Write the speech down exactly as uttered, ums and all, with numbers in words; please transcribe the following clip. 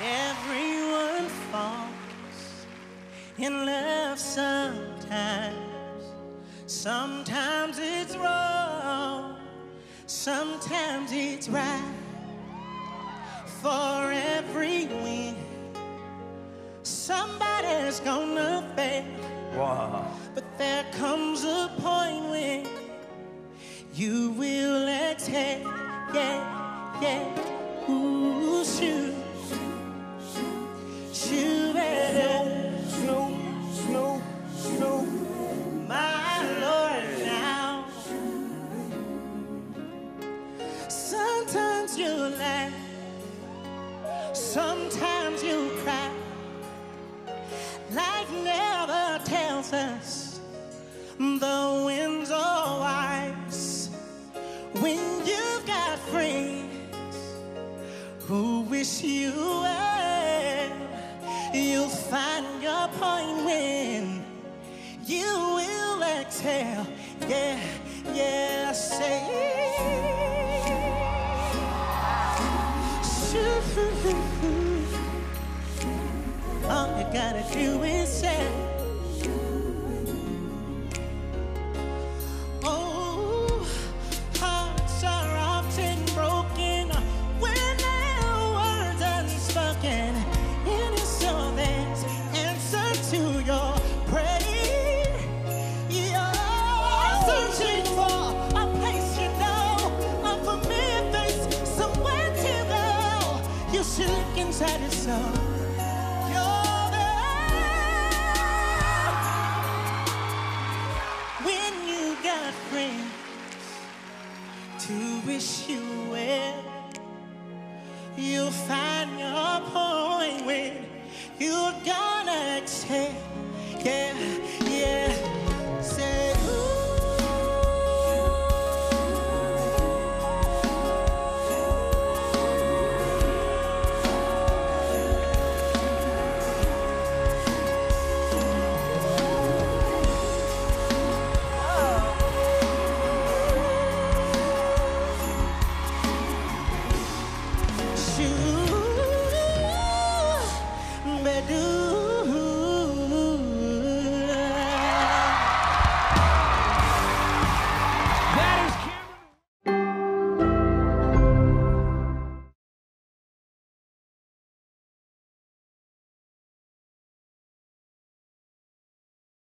Everyone falls in love sometimes. Sometimes it's wrong, sometimes it's right. For every win, somebody's gonna fail. Wow. But there comes a point when you will exhale. Yeah, yeah, ooh, shoot. You better slow, slow, slow, slow, my Lord, now. Sometimes you laugh, sometimes you cry. Life never tells us the winds are wise. When you've got friends who wish you well, you'll find your point when you will exhale. Yeah, yeah, say shoot. All you gotta do is say, oh, hearts are often broken when their words are unspoken. She look inside his soul. You're there when you got friends to wish you well. You'll find your point when you're gonna exhale. Yeah, yeah.